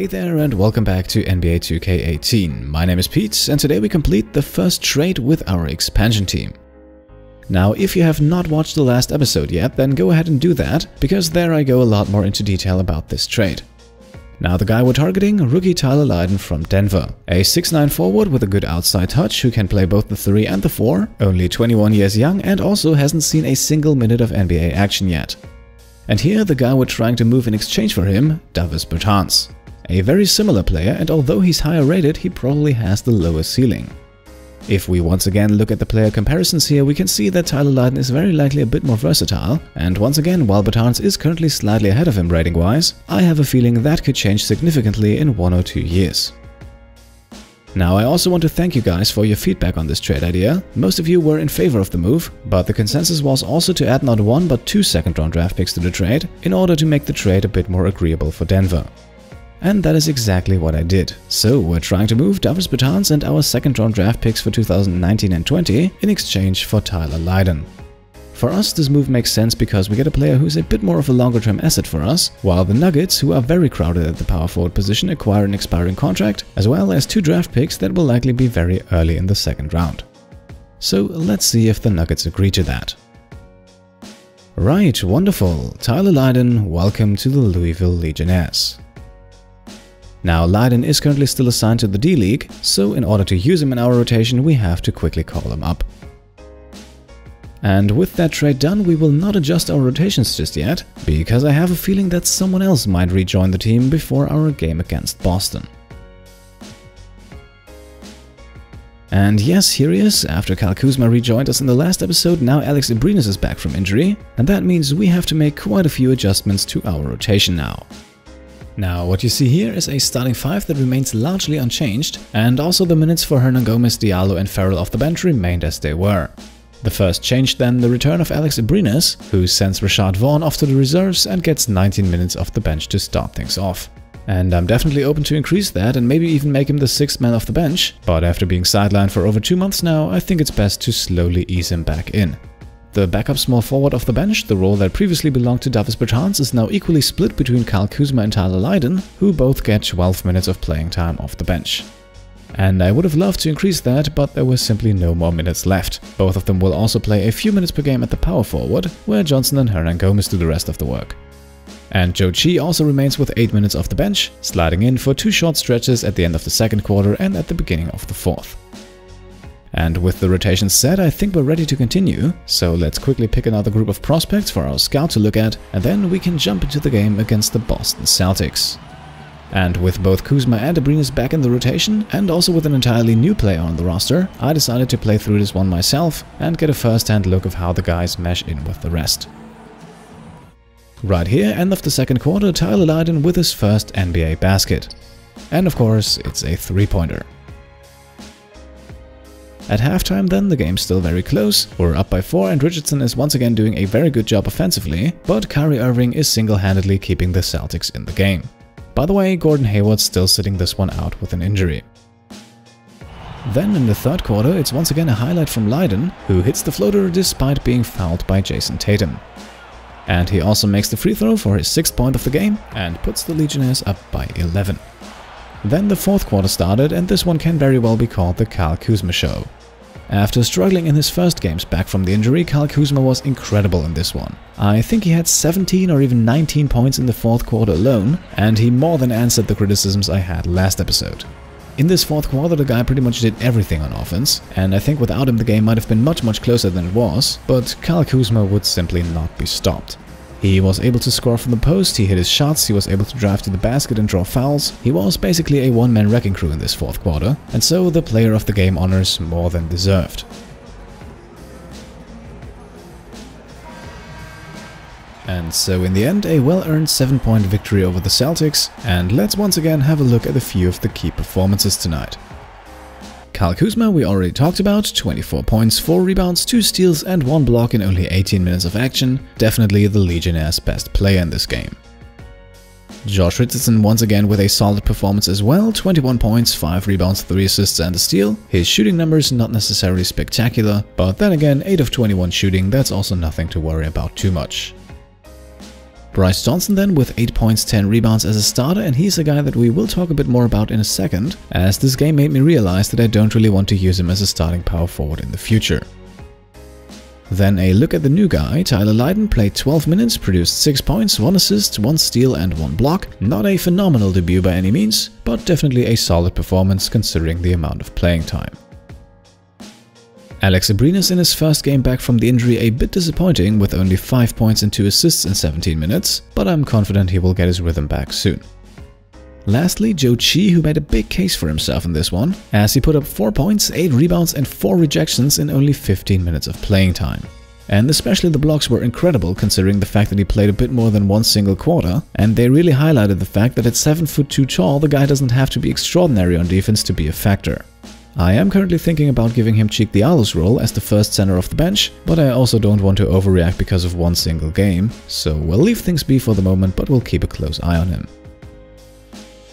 Hey there and welcome back to NBA 2K18. My name is Pete and today we complete the first trade with our expansion team. Now if you have not watched the last episode yet, then go ahead and do that, because there I go a lot more into detail about this trade. Now the guy we're targeting, rookie Tyler Lydon from Denver. A 6'9 forward with a good outside touch who can play both the 3 and the 4, only 21 years young and also hasn't seen a single minute of NBA action yet. And here the guy we're trying to move in exchange for him, Davis Bertans. A very similar player, and although he's higher rated, he probably has the lower ceiling. If we once again look at the player comparisons here, we can see that Tyler Lydon is very likely a bit more versatile, and once again, while Bertans is currently slightly ahead of him rating-wise, I have a feeling that could change significantly in 1 or 2 years. Now I also want to thank you guys for your feedback on this trade idea. Most of you were in favor of the move, but the consensus was also to add not 1 but 2 second-round draft picks to the trade in order to make the trade a bit more agreeable for Denver. And that is exactly what I did. So we're trying to move Davis Bertans and our second-round draft picks for 2019 and 20 in exchange for Tyler Lydon. For us, this move makes sense because we get a player who's a bit more of a longer-term asset for us, while the Nuggets, who are very crowded at the power forward position, acquire an expiring contract, as well as 2 draft picks that will likely be very early in the second round. So let's see if the Nuggets agree to that. Right, wonderful. Tyler Lydon, welcome to the Louisville Legionnaires. Now Lydon is currently still assigned to the D-League, so in order to use him in our rotation we have to quickly call him up. And with that trade done, we will not adjust our rotations just yet, because I have a feeling that someone else might rejoin the team before our game against Boston. And yes, here he is. After Kyle Kuzma rejoined us in the last episode, now Alex Abrines is back from injury, and that means we have to make quite a few adjustments to our rotation now. Now what you see here is a starting 5 that remains largely unchanged, and also the minutes for Hernangomez, Diallo and Faried off the bench remained as they were. The first change then, the return of Alex Abrines, who sends Rashard Vaughn off to the reserves and gets 19 minutes off the bench to start things off. And I'm definitely open to increase that and maybe even make him the 6th man off the bench, but after being sidelined for over 2 months now, I think it's best to slowly ease him back in. The backup small forward off the bench, the role that previously belonged to Davis Bertans, is now equally split between Kyle Kuzma and Tyler Lydon, who both get 12 minutes of playing time off the bench. And I would have loved to increase that, but there were simply no more minutes left. Both of them will also play a few minutes per game at the power forward, where Johnson and Hernangomez do the rest of the work. And Joe Chi also remains with 8 minutes off the bench, sliding in for 2 short stretches at the end of the second quarter and at the beginning of the fourth. And with the rotation set, I think we're ready to continue, so let's quickly pick another group of prospects for our scout to look at, and then we can jump into the game against the Boston Celtics. And with both Kuzma and Abrines back in the rotation, and also with an entirely new player on the roster, I decided to play through this one myself and get a first-hand look of how the guys mesh in with the rest. Right here, end of the second quarter, Tyler Lydon with his first NBA basket. And of course, it's a three-pointer. At halftime then, the game's still very close, we're up by 4 and Richardson is once again doing a very good job offensively, but Kyrie Irving is single-handedly keeping the Celtics in the game. By the way, Gordon Hayward's still sitting this one out with an injury. Then in the third quarter, it's once again a highlight from Lydon, who hits the floater despite being fouled by Jason Tatum. And he also makes the free throw for his 6th point of the game and puts the Legionnaires up by 11. Then the fourth quarter started, and this one can very well be called the Kyle Kuzma show. After struggling in his first games back from the injury, Kyle Kuzma was incredible in this one. I think he had 17 or even 19 points in the fourth quarter alone, and he more than answered the criticisms I had last episode. In this fourth quarter, the guy pretty much did everything on offense, and I think without him the game might have been much closer than it was, but Kyle Kuzma would simply not be stopped. He was able to score from the post, he hit his shots, he was able to drive to the basket and draw fouls. He was basically a one-man wrecking crew in this fourth quarter, and so the player of the game honors more than deserved. And so in the end, a well-earned 7-point victory over the Celtics, and let's once again have a look at a few of the key performances tonight. Kyle Kuzma we already talked about, 24 points, 4 rebounds, 2 steals and 1 block in only 18 minutes of action, definitely the Legionnaires' best player in this game. Josh Richardson once again with a solid performance as well, 21 points, 5 rebounds, 3 assists and a steal. His shooting numbers not necessarily spectacular, but then again 8 of 21 shooting, that's also nothing to worry about too much. Bryce Johnson then with 8 points, 10 rebounds as a starter, and he's a guy that we will talk a bit more about in a second, as this game made me realize that I don't really want to use him as a starting power forward in the future. Then a look at the new guy. Tyler Lydon played 12 minutes, produced 6 points, 1 assist, 1 steal and 1 block. Not a phenomenal debut by any means, but definitely a solid performance considering the amount of playing time. Alex Abrines in his first game back from the injury a bit disappointing with only 5 points and 2 assists in 17 minutes, but I'm confident he will get his rhythm back soon. Lastly, Joe Chi, who made a big case for himself in this one, as he put up 4 points, 8 rebounds and 4 rejections in only 15 minutes of playing time. And especially the blocks were incredible considering the fact that he played a bit more than one single quarter, and they really highlighted the fact that at 7'2" tall, the guy doesn't have to be extraordinary on defense to be a factor. I am currently thinking about giving him Cheick Diallo's role as the first center off the bench, but I also don't want to overreact because of one single game, so we'll leave things be for the moment, but we'll keep a close eye on him.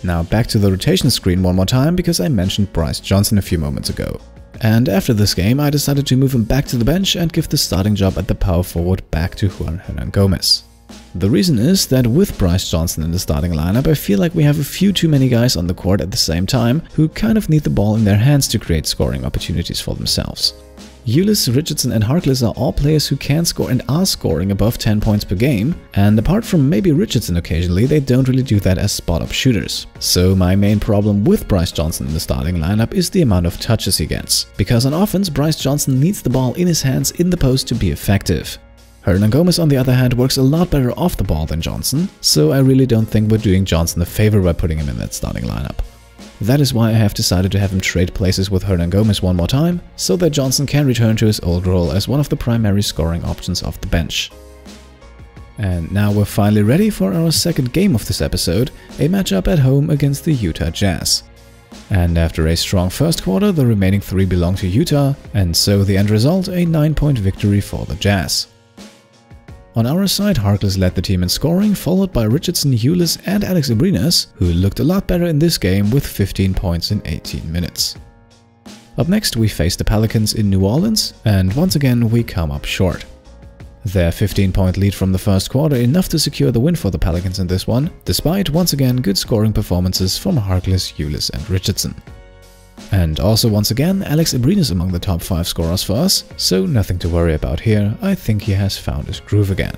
Now back to the rotation screen one more time, because I mentioned Bryce Johnson a few moments ago. And after this game, I decided to move him back to the bench and give the starting job at the power forward back to Juan Hernangomez. The reason is that with Bryce Johnson in the starting lineup, I feel like we have a few too many guys on the court at the same time who kind of need the ball in their hands to create scoring opportunities for themselves. Ulis, Richardson and Harkless are all players who can score and are scoring above 10 points per game, and apart from maybe Richardson occasionally, they don't really do that as spot-up shooters. So my main problem with Bryce Johnson in the starting lineup is the amount of touches he gets, because on offense Bryce Johnson needs the ball in his hands in the post to be effective. Hernangomez, on the other hand, works a lot better off the ball than Johnson, so I really don't think we're doing Johnson a favor by putting him in that starting lineup. That is why I have decided to have him trade places with Hernangomez one more time, so that Johnson can return to his old role as one of the primary scoring options off the bench. And now we're finally ready for our second game of this episode, a matchup at home against the Utah Jazz. And after a strong first quarter, the remaining 3 belong to Utah, and so the end result, a 9-point victory for the Jazz. On our side, Harkless led the team in scoring, followed by Richardson, Ulis and Alex Abrines, who looked a lot better in this game with 15 points in 18 minutes. Up next, we face the Pelicans in New Orleans, and once again we come up short. Their 15-point lead from the first quarter, enough to secure the win for the Pelicans in this one, despite once again good scoring performances from Harkless, Ulis and Richardson. And also once again, Alex Abrines among the top 5 scorers for us, so nothing to worry about here. I think he has found his groove again.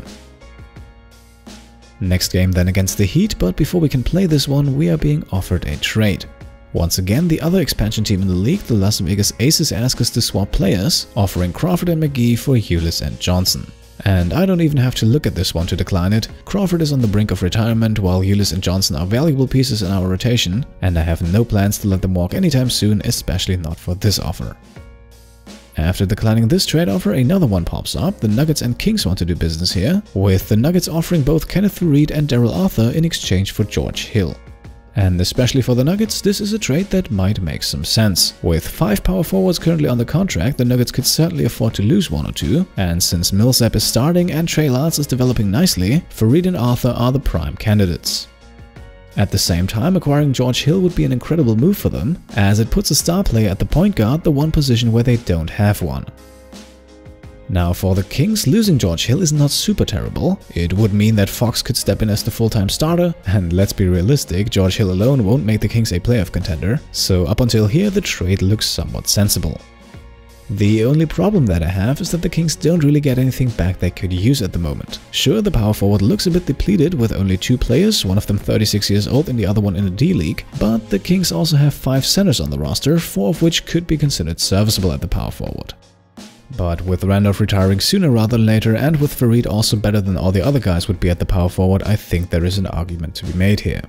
Next game then against the Heat, but before we can play this one, we are being offered a trade. Once again, the other expansion team in the league, the Las Vegas Aces, ask us to swap players, offering Crawford and McGee for Ulis and Johnson. And I don't even have to look at this one to decline it. Crawford is on the brink of retirement, while Ulis and Johnson are valuable pieces in our rotation, and I have no plans to let them walk anytime soon, especially not for this offer. After declining this trade offer, another one pops up. The Nuggets and Kings want to do business here, with the Nuggets offering both Kenneth Reed and Daryl Arthur in exchange for George Hill. And especially for the Nuggets, this is a trade that might make some sense. With 5 power forwards currently on the contract, the Nuggets could certainly afford to lose one or two, and since Millsap is starting and Trey Lyles is developing nicely, Faried and Arthur are the prime candidates. At the same time, acquiring George Hill would be an incredible move for them, as it puts a star player at the point guard, the one position where they don't have one. Now for the Kings, losing George Hill is not super terrible. It would mean that Fox could step in as the full-time starter, and let's be realistic, George Hill alone won't make the Kings a playoff contender, so up until here the trade looks somewhat sensible. The only problem that I have is that the Kings don't really get anything back they could use at the moment. Sure, the power forward looks a bit depleted with only 2 players, one of them 36 years old and the other one in the D-League, but the Kings also have 5 centers on the roster, 4 of which could be considered serviceable at the power forward. But with Randolph retiring sooner rather than later, and with Faried also better than all the other guys would be at the power forward, I think there is an argument to be made here.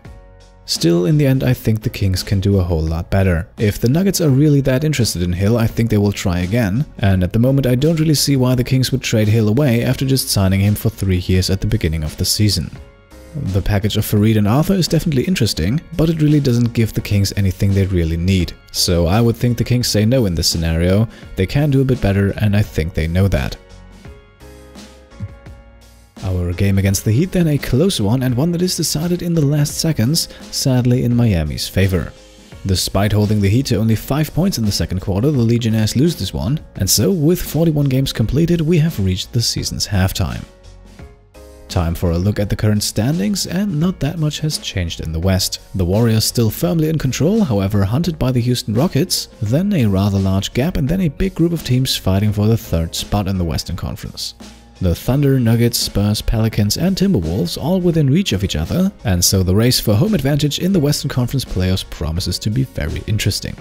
Still, in the end, I think the Kings can do a whole lot better. If the Nuggets are really that interested in Hill, I think they will try again, and at the moment I don't really see why the Kings would trade Hill away after just signing him for 3 years at the beginning of the season. The package of Faried and Arthur is definitely interesting, but it really doesn't give the Kings anything they really need. So I would think the Kings say no in this scenario. They can do a bit better, and I think they know that. Our game against the Heat then, a close one, and one that is decided in the last seconds, sadly in Miami's favor. Despite holding the Heat to only 5 points in the second quarter, the Legionnaires lose this one, and so with 41 games completed, we have reached the season's halftime. Time for a look at the current standings, and not that much has changed in the West. The Warriors still firmly in control, however hunted by the Houston Rockets, then a rather large gap, and then a big group of teams fighting for the third spot in the Western Conference. The Thunder, Nuggets, Spurs, Pelicans and Timberwolves all within reach of each other, and so the race for home advantage in the Western Conference playoffs promises to be very interesting.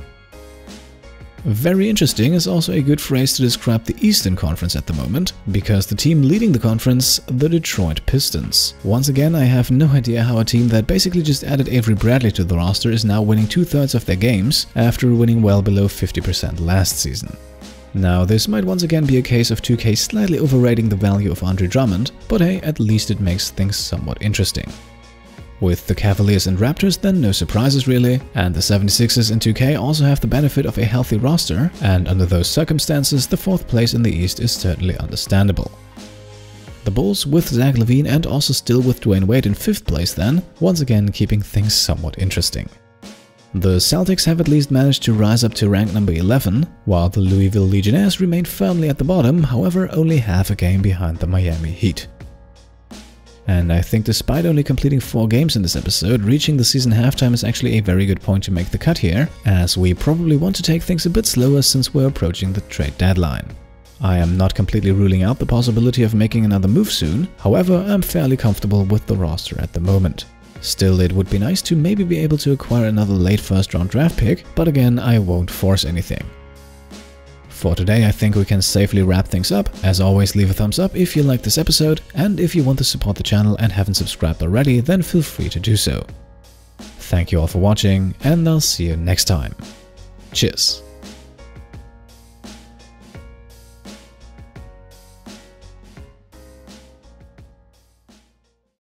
Very interesting is also a good phrase to describe the Eastern Conference at the moment, because the team leading the conference, the Detroit Pistons. Once again, I have no idea how a team that basically just added Avery Bradley to the roster is now winning two-thirds of their games, after winning well below 50% last season. Now, this might once again be a case of 2K slightly overrating the value of Andre Drummond, but hey, at least it makes things somewhat interesting. With the Cavaliers and Raptors, then no surprises really, and the 76ers in 2K also have the benefit of a healthy roster, and under those circumstances, the fourth place in the East is certainly understandable. The Bulls with Zach LaVine and also still with Dwyane Wade in fifth place then, once again keeping things somewhat interesting. The Celtics have at least managed to rise up to rank number 11, while the Louisville Legionnaires remain firmly at the bottom, however only half a game behind the Miami Heat. And I think despite only completing 4 games in this episode, reaching the season halftime is actually a very good point to make the cut here, as we probably want to take things a bit slower since we're approaching the trade deadline. I am not completely ruling out the possibility of making another move soon, however I'm fairly comfortable with the roster at the moment. Still, it would be nice to maybe be able to acquire another late first round draft pick, but again I won't force anything. For today, I think we can safely wrap things up. As always, leave a thumbs up if you liked this episode, and if you want to support the channel and haven't subscribed already, then feel free to do so. Thank you all for watching, and I'll see you next time. Cheers!